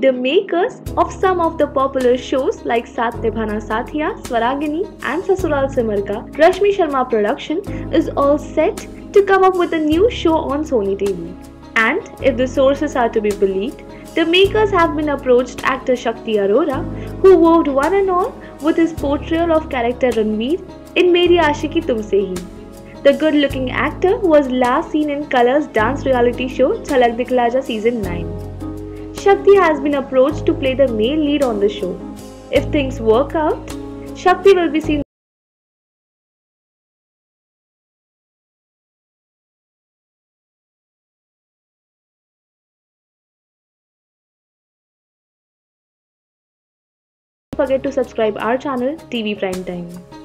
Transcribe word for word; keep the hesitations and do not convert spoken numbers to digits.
the makers of some of the popular shows like Saath Nibhana Saathiya, Swargini and Sasural Simar Ka, Rashmi Sharma Production is all set to come up with a new show on Sony T V. And if the sources are to be believed, the makers have been approached actor Shakti Arora, who wowed one and all with his portrayal of character Ranveer in Meri Aashiki Tumse Hi. The good-looking actor was last seen in Colors dance reality show Chalak Dikhla Ja Season nine. Shakti has been approached to play the male lead on the show. If things work out, Shakti will be seen . Don't forget to subscribe our channel T V Prime Time.